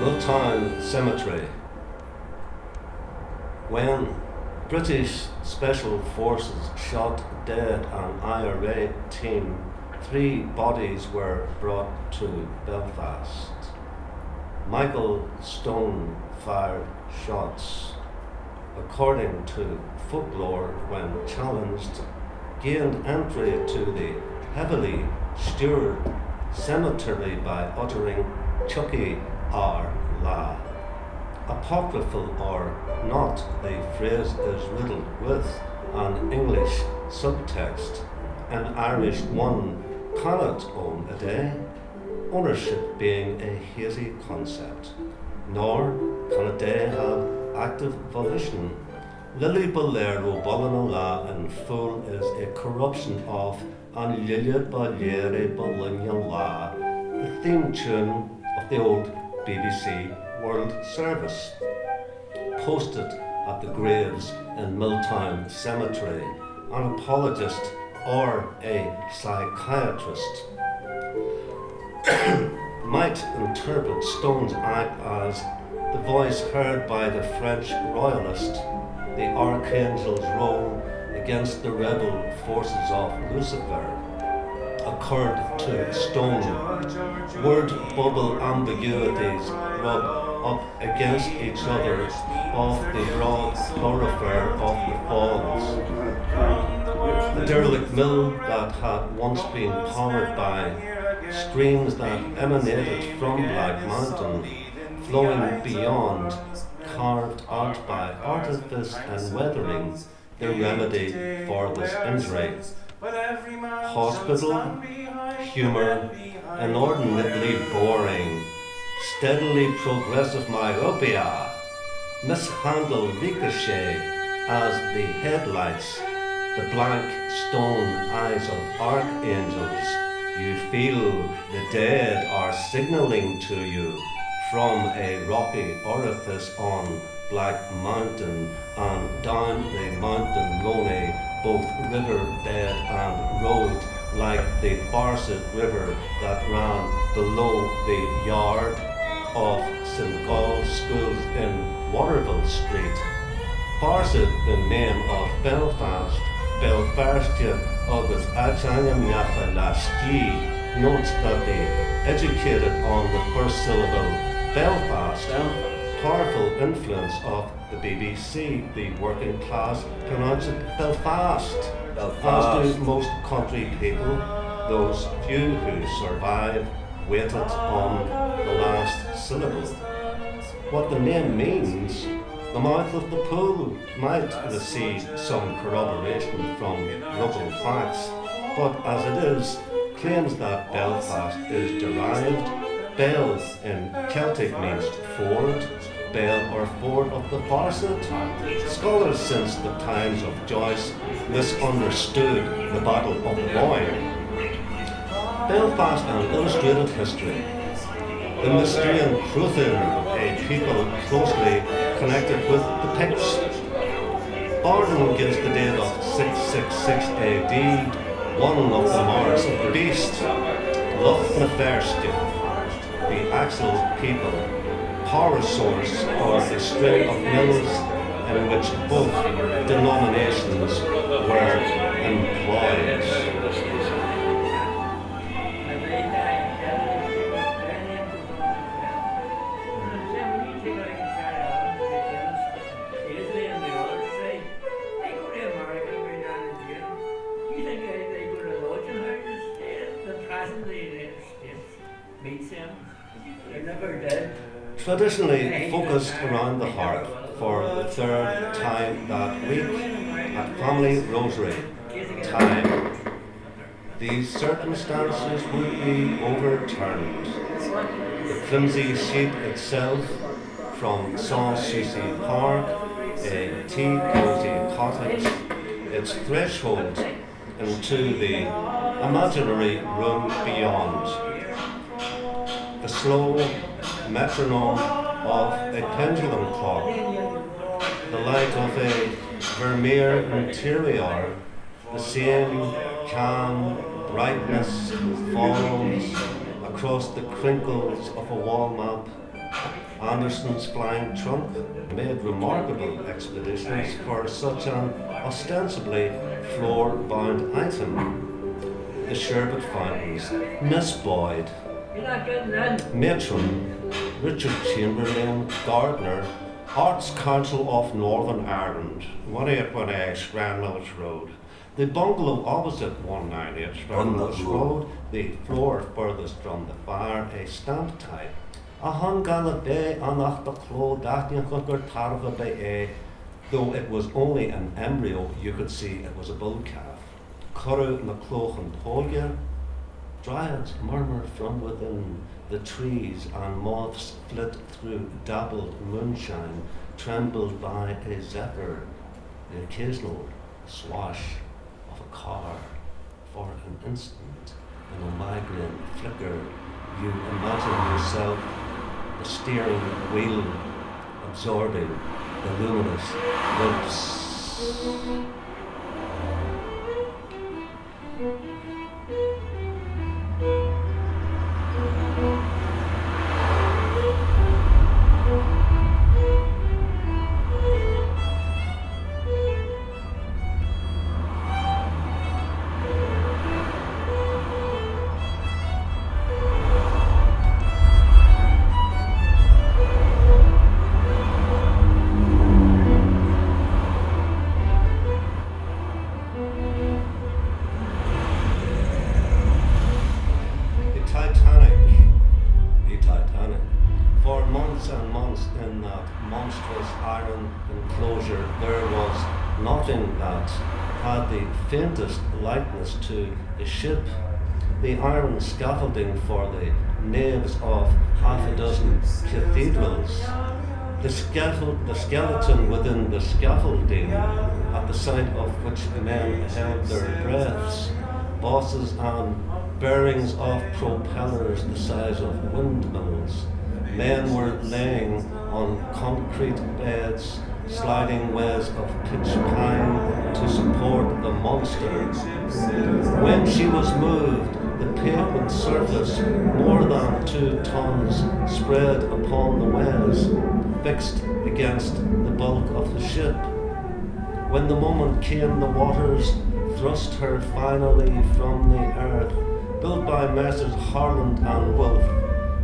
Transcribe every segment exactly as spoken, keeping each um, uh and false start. Multan Cemetery. When British Special Forces shot dead an I R A team, three bodies were brought to Belfast. Michael Stone fired shots. According to folklore, when challenged, gained entry to the heavily stirred cemetery by uttering Tiocfaidh ár lá. Apocryphal or not, the phrase is riddled with an English subtext, an Irish one cannot own a day, ownership being a hazy concept, nor can a day have active volition. Lillibullero Balan Ola in full is a corruption of An Lillia Balaira Balan Ola, the theme tune of the old B B C World Service, posted at the graves in Milltown Cemetery. An apologist or a psychiatrist might interpret Stone's act as the voice heard by the French royalist, the archangel's role against the rebel forces of Lucifer, occurred to Stone. Word bubble ambiguities rub up against each other off the broad thoroughfare of the Falls. The derelict mill that had once been powered by streams that emanated from Black Mountain, flowing beyond, carved out by artifice and weathering, the remedy for this injury. Hospital, humour, inordinately boring, steadily progressive myopia, mishandled ricochet as the headlights, the blank stone eyes of archangels. You feel the dead are signalling to you from a rocky orifice on Black Mountain and down the mountain lonely, both river bed and road, like the Farset river that ran below the yard of Saint Gall's schools in Waterville Street. Farset, the name of Belfast, Belfastia agus Achanyam Nafa Lashki, notes that they educated on the first syllable Belfast, powerful influence of the B B C, the working class pronounce it Belfast, Belfast. As do most country people, those few who survive waited on the last syllable. What the name means, the mouth of the pool, might receive some corroboration from local facts, but as it is, claims that Belfast is derived. Bell in Celtic means ford, bell or ford of the Farset. Scholars since the times of Joyce misunderstood the Battle of the Boyne. Belfast and illustrated history. The mystery and Cruthin, a people closely connected with the Picts. Bardon gives the date of six sixty-six A D, one of the marks of the beast. Lough Nefersky, the axle people, power source, or the string of mills in which both denominations were employed. Traditionally focused around the hearth for the third time that week at family rosary time, these circumstances would be overturned. The flimsy sheep itself from Saint Susie Park, a tea cozy cottage, its threshold into the imaginary room beyond. The slow metronome of a pendulum clock, the light of a Vermeer interior, the same calm brightness falls across the crinkles of a wall map, Anderson's flying trumpet made remarkable expeditions for such an ostensibly floor-bound item. The sherbet fountains, Miss Boyd, Matron, Richard Chamberlain, Gardner, Arts Council of Northern Ireland, one eight one eight Stranmillis Road. The bungalow opposite one ninety-eight Stranmillis Road, the floor furthest from the fire, a stamp type. Though it was only an embryo, you could see it was a bull calf. Curraud Macloch and Póldia. Dryads murmur from within, the trees and moths flit through dabbled moonshine, trembled by a zephyr, the occasional swash of a car. For an instant, in a migraine flicker, you imagine yourself the steering wheel absorbing the luminous lips. Faintest likeness to a ship, the iron scaffolding for the naves of half a dozen cathedrals, the, scaffold, the skeleton within the scaffolding, at the sight of which men held their breaths, bosses and bearings of propellers the size of windmills. Men were laying on concrete beds, sliding ways of pitch pine to support the monster. When she was moved, the pavement surface, more than two tons, spread upon the ways, fixed against the bulk of the ship. When the moment came, the waters thrust her finally from the earth. Built by Messrs Harland and Wolfe,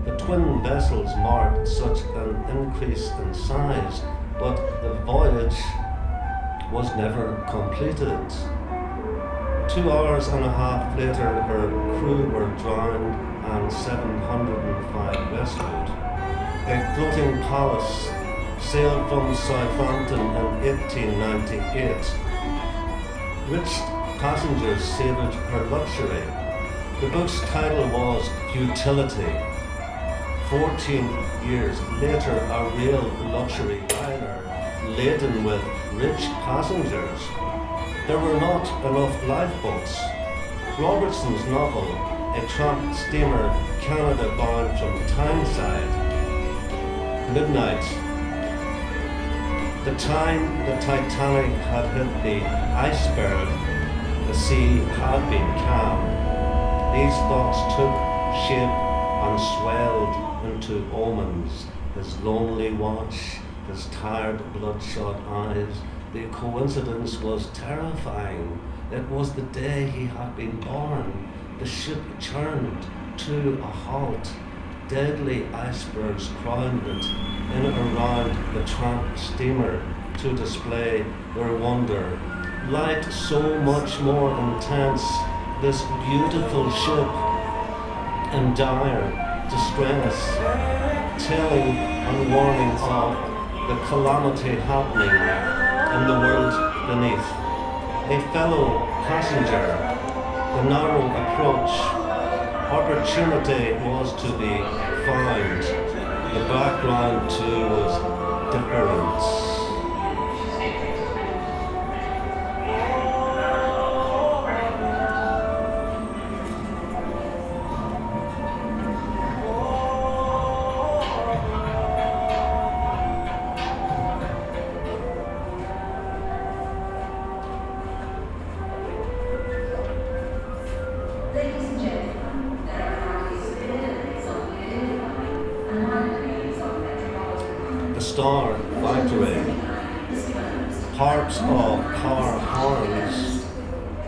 the twin vessels marked such an increase in size, but the voyage was never completed. Two hours and a half later, her crew were drowned and seven hundred and five rescued. A floating palace sailed from Southampton in eighteen ninety-eight. Rich passengers savoured her luxury. The book's title was Futility. Fourteen years later, a real luxury liner laden with rich passengers. There were not enough lifeboats. Robertson's novel, A Tramp Steamer, Canada Bound from Tyneside. Midnight. The time the Titanic had hit the iceberg, the sea had been calm. These thoughts took shape and swelled into omens, his lonely watch, his tired bloodshot eyes. The coincidence was terrifying. It was the day he had been born. The ship churned to a halt. Deadly icebergs crowned it in and around the tramp steamer to display their wonder. Light so much more intense, this beautiful ship in dire distress, telling and warning of the calamity happening in the world beneath. A fellow passenger, the narrow approach, opportunity was to be found. The background too was different. Star Factory, parts of car horns,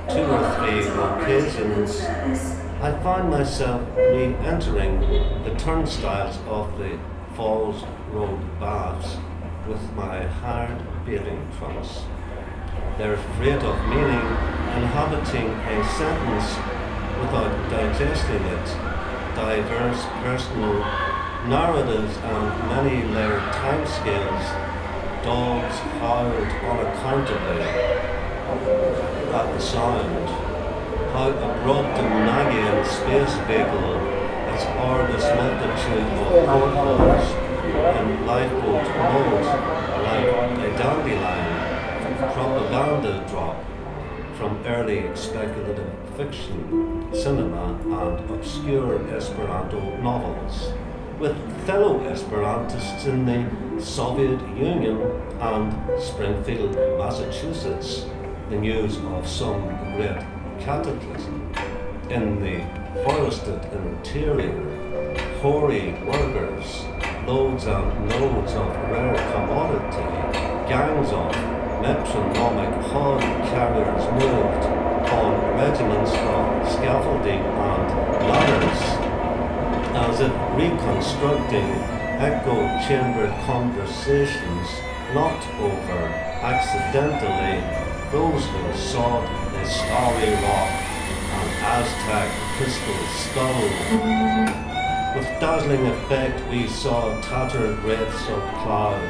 two or three occasions, I found myself re-entering the turnstiles of the Falls Road baths with my hard bailing trunks, their freight of meaning inhabiting a sentence without digesting it, diverse personal narratives and many-layered timescales, dogs howled unaccountably at the sound, how abrupt and nagging and space vehicle is our this multitude of portholes in lifeboat mold like a dandelion propaganda drop from early speculative fiction, cinema and obscure Esperanto novels, with fellow Esperantists in the Soviet Union and Springfield, Massachusetts, the news of some great cataclysm in the forested interior, hoary workers, loads and loads of rare commodity, gangs of metronomic hod carriers moved on regiments of scaffolding and ladders, as if reconstructing echo chamber conversations not over accidentally those who sought the starry rock and Aztec crystal skull. With dazzling effect we saw tattered wraiths of cloud,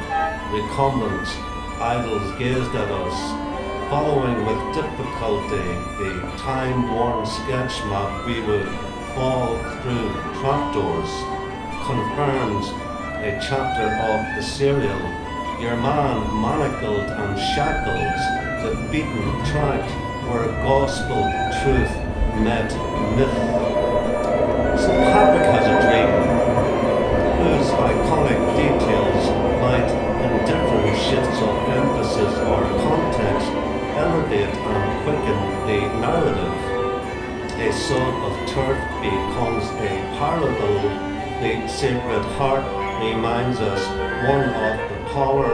recumbents, idols gazed at us, following with difficulty the time-worn sketch map we would fall through trapdoors, confirms a chapter of the serial, your man manacled and shackled, the beaten track where gospel truth met myth. Saint Patrick has a dream, whose iconic details might, in different shifts of emphasis or context, elevate and quicken the narrative. A sod of turf becomes a parable. The Sacred Heart reminds us one of the power,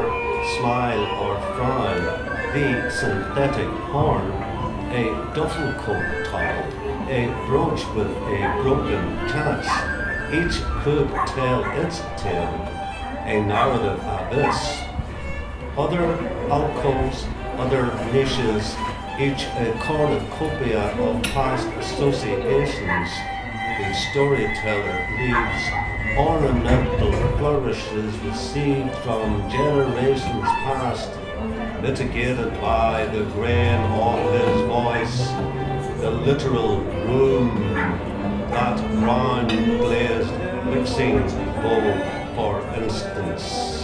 smile or frown, the synthetic horn, a duffel coat tile, a brooch with a broken catch, each could tell its tale, a narrative abyss. Other alcoves, other niches, each a cornucopia of past associations, the storyteller leaves ornamental flourishes received from generations past, mitigated by the grain of his voice, the literal room, that brown glazed mixing bowl, for instance.